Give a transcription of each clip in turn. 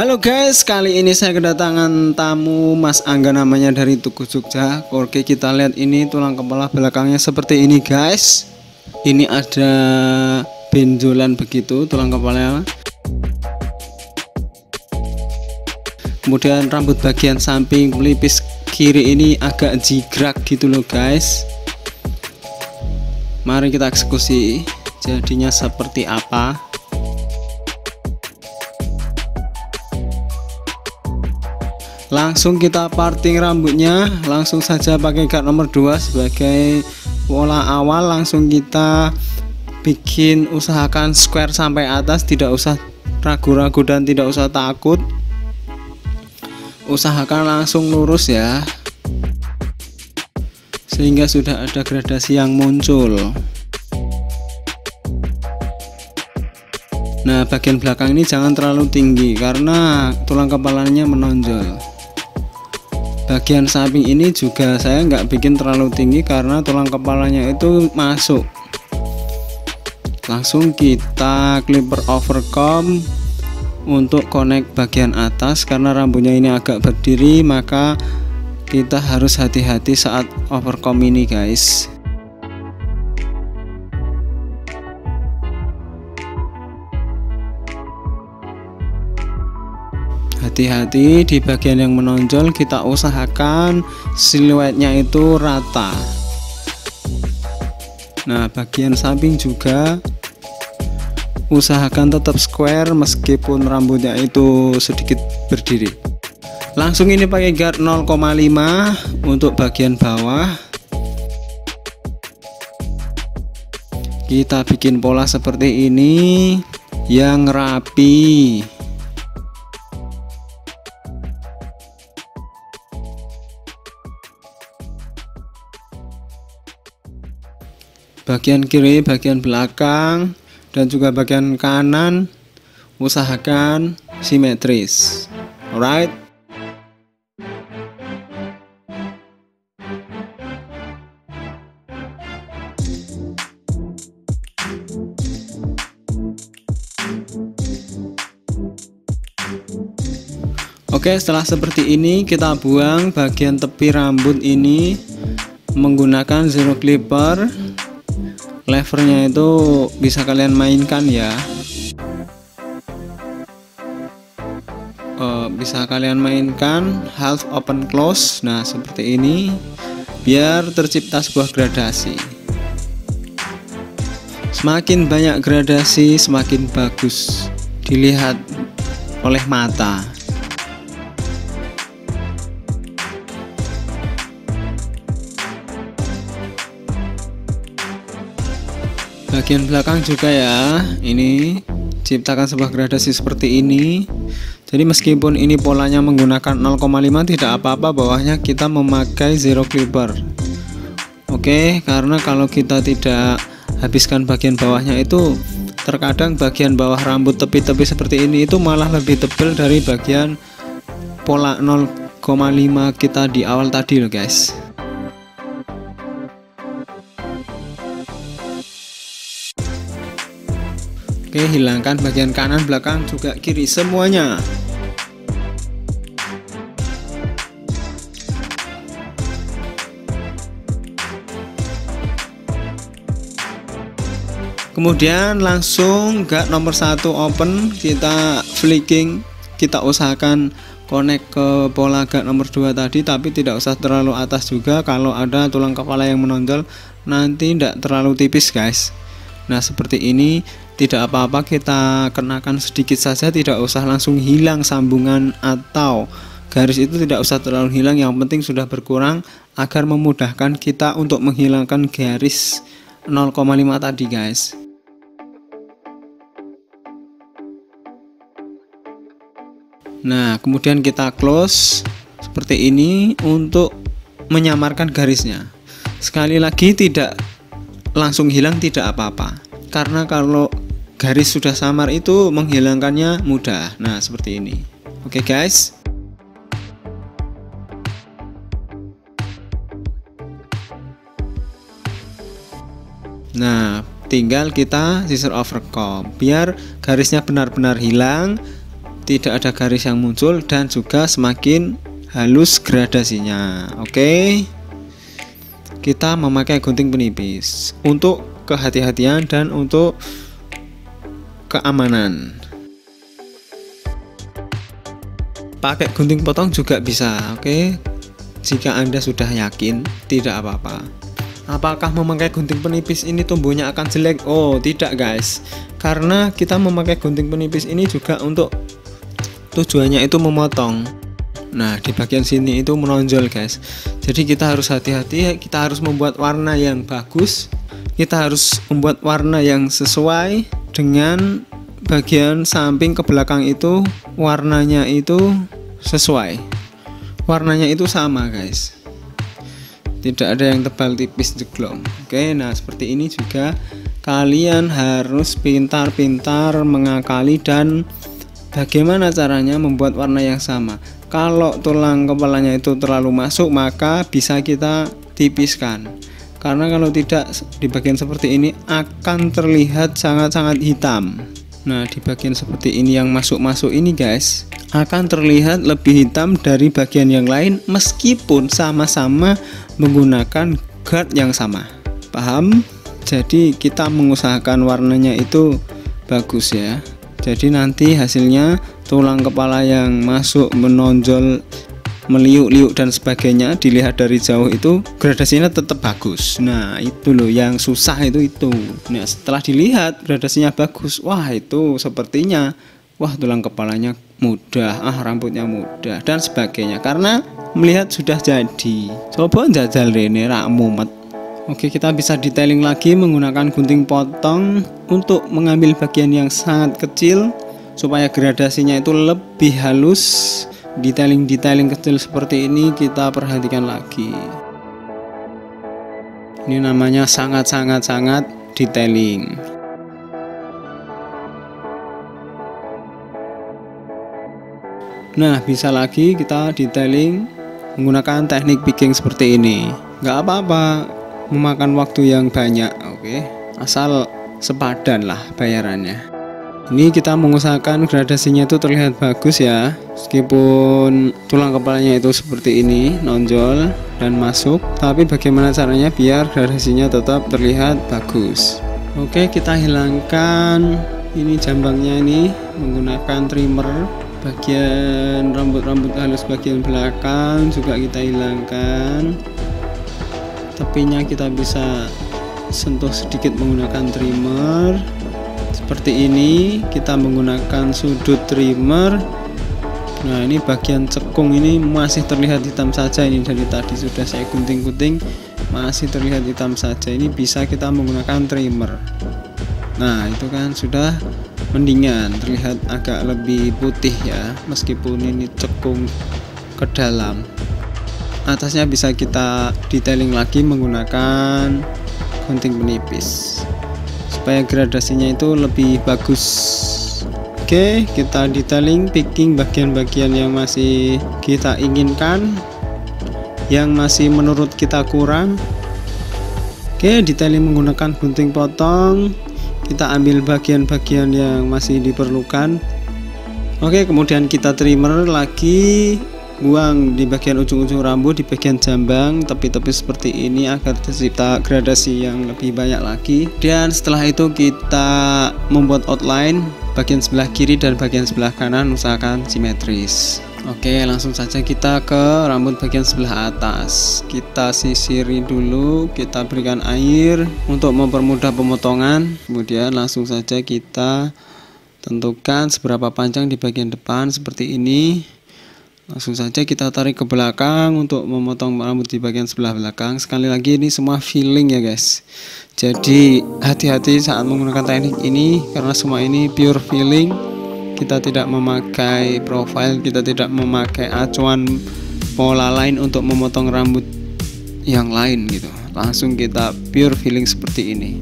Halo guys, kali ini saya kedatangan tamu Mas Angga namanya dari Tugu Jogja. Oke, kita lihat ini tulang kepala belakangnya seperti ini guys. Ini ada benjolan begitu tulang kepalanya. Kemudian rambut bagian samping pelipis kiri ini agak jigrak gitu loh guys. Mari kita eksekusi jadinya seperti apa. Langsung kita parting rambutnya, langsung saja pakai guard nomor 2 sebagai pola awal. Langsung kita bikin, usahakan square sampai atas, tidak usah ragu-ragu dan tidak usah takut, usahakan langsung lurus ya, sehingga sudah ada gradasi yang muncul. Nah, bagian belakang ini jangan terlalu tinggi karena tulang kepalanya menonjol. Bagian samping ini juga saya nggak bikin terlalu tinggi karena tulang kepalanya itu masuk. Langsung kita clipper overcomb untuk connect bagian atas. Karena rambutnya ini agak berdiri, maka kita harus hati-hati saat overcomb ini guys. Hati-hati di bagian yang menonjol, kita usahakan siluetnya itu rata. Nah, bagian samping juga usahakan tetap square meskipun rambutnya itu sedikit berdiri. Langsung ini pakai guard 0,5 untuk bagian bawah. Kita bikin pola seperti ini yang rapi. Bagian kiri, bagian belakang, dan juga bagian kanan usahakan simetris. Alright. Oke, setelah seperti ini kita buang bagian tepi rambut ini menggunakan zero clipper. Levernya itu bisa kalian mainkan ya, bisa kalian mainkan half open close. Nah, seperti ini biar tercipta sebuah gradasi. Semakin banyak gradasi semakin bagus dilihat oleh mata. Bagian belakang juga ya, ini ciptakan sebuah gradasi seperti ini. Jadi meskipun ini polanya menggunakan 0,5 tidak apa-apa, bawahnya kita memakai zero clipper. Oke, karena kalau kita tidak habiskan bagian bawahnya itu, terkadang bagian bawah rambut tepi-tepi seperti ini itu malah lebih tebal dari bagian pola 0,5 kita di awal tadi loh guys. Oke, hilangkan bagian kanan, belakang, juga kiri semuanya. Kemudian langsung guard nomor 1 open, kita flicking, kita usahakan connect ke pola guard nomor 2 tadi, tapi tidak usah terlalu atas juga. Kalau ada tulang kepala yang menonjol nanti tidak terlalu tipis guys. Nah, seperti ini. Tidak apa-apa, kita kenakan sedikit saja, tidak usah langsung hilang sambungan atau garis itu, tidak usah terlalu hilang, yang penting sudah berkurang agar memudahkan kita untuk menghilangkan garis 0,5 tadi guys. Nah, kemudian kita close seperti ini untuk menyamarkan garisnya. Sekali lagi, tidak langsung hilang tidak apa-apa, karena kalau garis sudah samar itu menghilangkannya mudah. Nah, seperti ini. Oke guys. Nah, tinggal kita scissor overcomb biar garisnya benar-benar hilang, tidak ada garis yang muncul dan juga semakin halus gradasinya. Oke, kita memakai gunting penipis untuk kehati-hatian dan untuk keamanan. Pakai gunting potong juga bisa. Oke, jika Anda sudah yakin tidak apa-apa. Apakah memakai gunting penipis ini tumbuhnya akan jelek? Oh, tidak guys. Karena kita memakai gunting penipis ini juga untuk tujuannya itu memotong. Nah, di bagian sini itu menonjol guys. Jadi kita harus hati-hati, kita harus membuat warna yang bagus. Kita harus membuat warna yang sesuai dengan bagian samping ke belakang itu, warnanya itu sesuai. Warnanya itu sama guys. Tidak ada yang tebal tipis jeglom. Oke, nah seperti ini juga kalian harus pintar-pintar mengakali dan bagaimana caranya membuat warna yang sama. Kalau tulang kepalanya itu terlalu masuk maka bisa kita tipiskan, karena kalau tidak di bagian seperti ini akan terlihat sangat-sangat hitam. Nah, di bagian seperti ini yang masuk-masuk ini guys akan terlihat lebih hitam dari bagian yang lain meskipun sama-sama menggunakan guard yang sama. Paham? Jadi kita mengusahakan warnanya itu bagus ya. Jadi nanti hasilnya tulang kepala yang masuk menonjol, meliuk-liuk dan sebagainya dilihat dari jauh itu gradasinya tetap bagus. Nah, itu loh yang susah itu. Nah, setelah dilihat gradasinya bagus, wah itu sepertinya wah tulang kepalanya mudah, rambutnya mudah dan sebagainya, karena melihat sudah jadi. Coba jajal rene rak mumet. Oke, kita bisa detailing lagi menggunakan gunting potong untuk mengambil bagian yang sangat kecil supaya gradasinya itu lebih halus. Detailing kecil seperti ini kita perhatikan lagi. Ini namanya sangat detailing. Nah, bisa lagi kita detailing menggunakan teknik picking seperti ini. Nggak apa-apa memakan waktu yang banyak, oke, asal sepadan lah bayarannya. Ini kita mengusahakan gradasinya itu terlihat bagus ya, meskipun tulang kepalanya itu seperti ini nonjol dan masuk, tapi bagaimana caranya biar gradasinya tetap terlihat bagus. Oke, kita hilangkan ini jambangnya ini menggunakan trimmer. Bagian rambut-rambut halus bagian belakang juga kita hilangkan. Tepinya kita bisa sentuh sedikit menggunakan trimmer seperti ini. Kita menggunakan sudut trimmer. Nah, ini bagian cekung ini masih terlihat hitam saja. Ini dari tadi sudah saya gunting-gunting masih terlihat hitam saja. Ini bisa kita menggunakan trimmer. Nah, itu kan sudah mendingan, terlihat agak lebih putih ya, meskipun ini cekung ke dalam. Atasnya bisa kita detailing lagi menggunakan gunting penipis supaya gradasinya itu lebih bagus. Oke, kita detailing picking bagian-bagian yang masih kita inginkan, yang masih menurut kita kurang. Oke, detailing menggunakan gunting potong. Kita ambil bagian-bagian yang masih diperlukan. Oke, kemudian kita trimmer lagi, buang di bagian ujung-ujung rambut, di bagian jambang, tepi-tepi seperti ini agar tercipta gradasi yang lebih banyak lagi. Dan setelah itu kita membuat outline bagian sebelah kiri dan bagian sebelah kanan, usahakan simetris. Oke, langsung saja kita ke rambut bagian sebelah atas. Kita sisiri dulu, kita berikan air untuk mempermudah pemotongan. Kemudian langsung saja kita tentukan seberapa panjang di bagian depan seperti ini. Langsung saja kita tarik ke belakang untuk memotong rambut di bagian sebelah belakang. Sekali lagi ini semua feeling ya guys. Jadi hati-hati saat menggunakan teknik ini karena semua ini pure feeling. Kita tidak memakai profil, kita tidak memakai acuan pola lain untuk memotong rambut yang lain gitu. Langsung kita pure feeling seperti ini.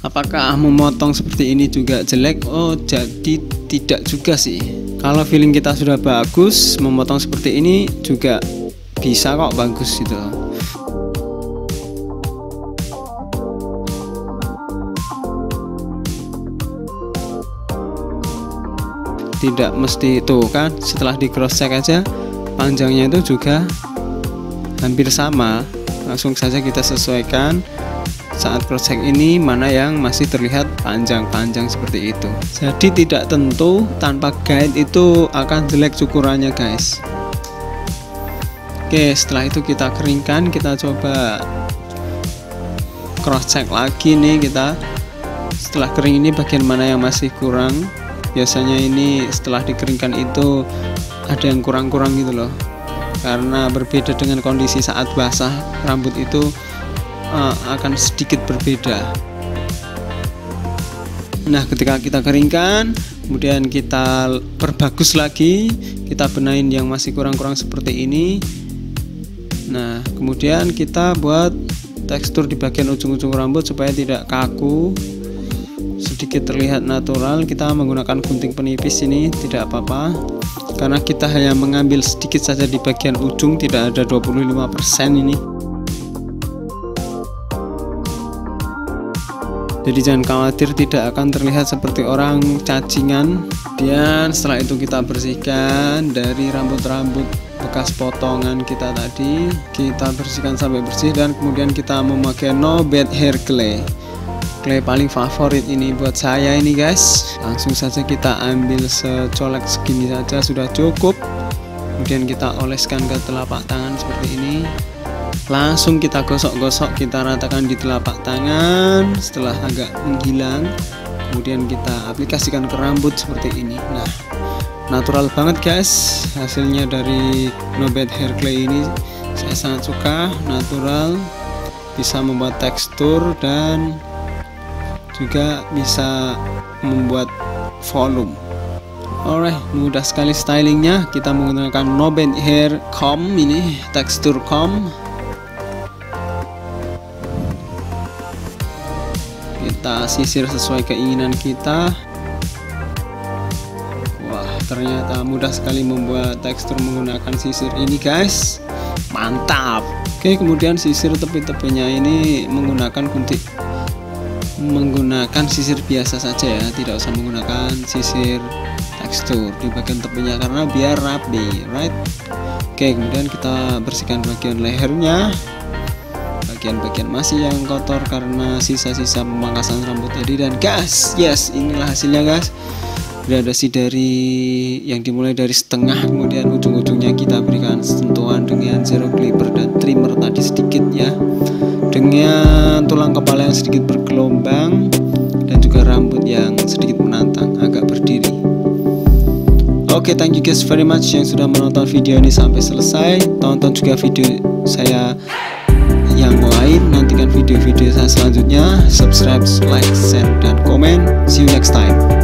Apakah memotong seperti ini juga jelek? Oh, jadi tidak juga sih. Kalau feeling kita sudah bagus, memotong seperti ini juga bisa kok bagus gitu. tidak mesti itu kan, setelah di cross check aja panjangnya itu juga hampir sama. Langsung saja kita sesuaikan saat cross check ini mana yang masih terlihat panjang-panjang seperti itu. Jadi tidak tentu tanpa guide itu akan jelek cukurannya guys. Oke, setelah itu kita keringkan, kita coba cross check lagi nih kita. Setelah kering ini bagian mana yang masih kurang? Biasanya ini setelah dikeringkan itu ada yang kurang-kurang gitu loh, karena berbeda dengan kondisi saat basah, rambut itu akan sedikit berbeda. Nah, ketika kita keringkan kemudian kita perbagus lagi, kita benahin yang masih kurang-kurang seperti ini. Nah, kemudian kita buat tekstur di bagian ujung-ujung rambut supaya tidak kaku, sedikit terlihat natural. Kita menggunakan gunting penipis ini tidak apa-apa, karena kita hanya mengambil sedikit saja di bagian ujung, tidak ada 25% ini. Jadi jangan khawatir, tidak akan terlihat seperti orang cacingan. Dan setelah itu kita bersihkan dari rambut-rambut bekas potongan kita tadi, kita bersihkan sampai bersih. Dan kemudian kita memakai Noband hair clay paling favorit ini buat saya ini guys. Langsung saja kita ambil secolek segini saja sudah cukup, kemudian kita oleskan ke telapak tangan seperti ini. Langsung kita gosok-gosok, kita ratakan di telapak tangan. Setelah agak menghilang kemudian kita aplikasikan ke rambut seperti ini. Nah, natural banget guys hasilnya dari Noband hair clay ini. Saya sangat suka, natural, bisa membuat tekstur dan juga bisa membuat volume. Alright, mudah sekali stylingnya. Kita menggunakan Noband hair comb ini, tekstur comb. Kita sisir sesuai keinginan kita. Wah, ternyata mudah sekali membuat tekstur menggunakan sisir ini guys, mantap. Oke, kemudian sisir tepi-tepinya ini menggunakan menggunakan sisir biasa saja ya, tidak usah menggunakan sisir tekstur di bagian tepinya karena biar rapi, right? Oke, kemudian kita bersihkan bagian lehernya, bagian-bagian masih yang kotor karena sisa-sisa pemangkasan rambut tadi. Dan gas, yes, inilah hasilnya guys. Gradasi dari yang dimulai dari setengah, kemudian ujung-ujungnya kita berikan sentuhan dengan zero clipper dan trimmer tadi sedikit ya, dengan tulang kepala yang sedikit bergelombang dan juga rambut yang sedikit menantang agak berdiri. Oke, thank you guys very much yang sudah menonton video ini sampai selesai. Tonton juga video saya yang lain, nantikan video-video saya selanjutnya. Subscribe, like, share, dan komen. See you next time.